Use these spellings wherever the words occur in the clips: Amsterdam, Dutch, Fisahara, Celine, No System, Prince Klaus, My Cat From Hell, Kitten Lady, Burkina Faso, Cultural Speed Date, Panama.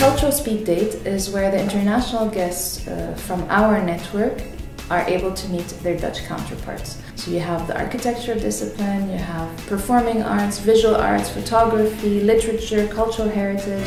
Cultural Speak Date is where the international guests from our network are able to meet their Dutch counterparts. So you have the architecture discipline, you have performing arts, visual arts, photography, literature, cultural heritage.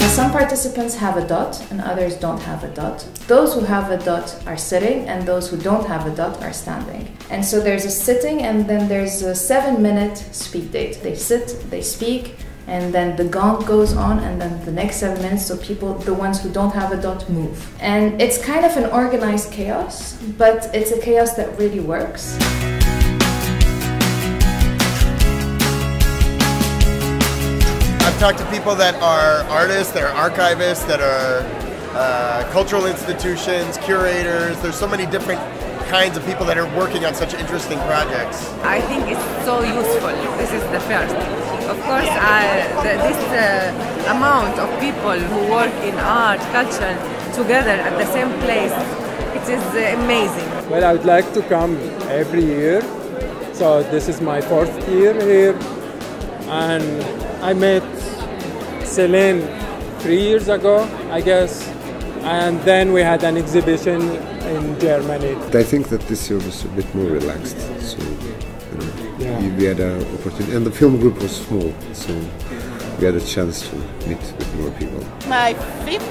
Now, some participants have a dot and others don't have a dot. Those who have a dot are sitting and those who don't have a dot are standing. And so there's a sitting and then there's a 7-minute speak date. They sit, they speak, and then the gaunt goes on, and then the next 7 minutes, so people, the ones who don't have a dot, move. And it's kind of an organized chaos, but it's a chaos that really works. I've talked to people that are artists, that are archivists, that are cultural institutions, curators. There's so many different kinds of people that are working on such interesting projects. I think it's so useful. This is the first. Of course, this amount of people who work in art, culture, together at the same place, it is amazing. Well, I would like to come every year, so this is my fourth year here, and I met Celine 3 years ago, I guess, and then we had an exhibition in Germany. I think that this year was a bit more relaxed, so we had an opportunity, and the film group was small, so we had a chance to meet with more people. My fifth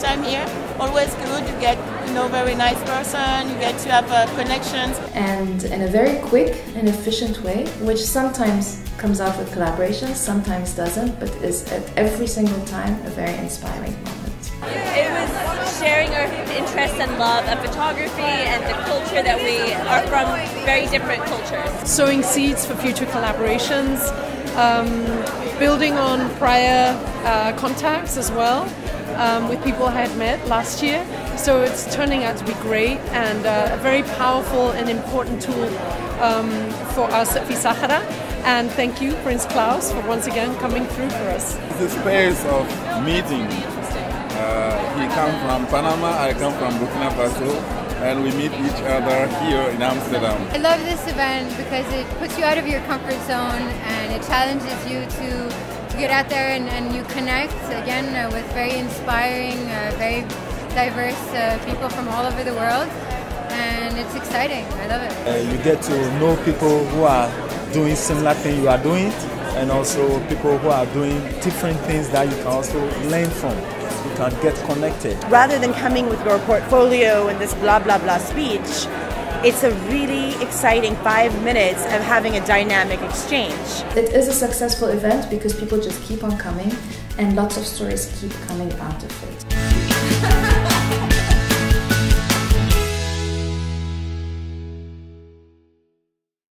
time here. Always good, you get to know very nice person, you get to have connections. And in a very quick and efficient way, which sometimes comes out with collaborations, sometimes doesn't, but is at every single time a very inspiring moment. It was sharing our interests and love of photography and the culture that we are from, very different cultures. Sowing seeds for future collaborations, building on prior contacts as well with people I had met last year. So it's turning out to be great and a very powerful and important tool for us at Fisahara. And thank you, Prince Klaus, for once again coming through for us. The space of meeting. He comes from Panama, I come from Burkina Faso, and we meet each other here in Amsterdam. I love this event because it puts you out of your comfort zone and it challenges you to get out there and you connect again with very inspiring, very diverse people from all over the world, and it's exciting. I love it. You get to know people who are doing similar things you are doing, and also people who are doing different things that you can also learn from. You can get connected. Rather than coming with your portfolio and this blah blah blah speech, it's a really exciting 5 minutes of having a dynamic exchange. It is a successful event because people just keep on coming and lots of stories keep coming out of it.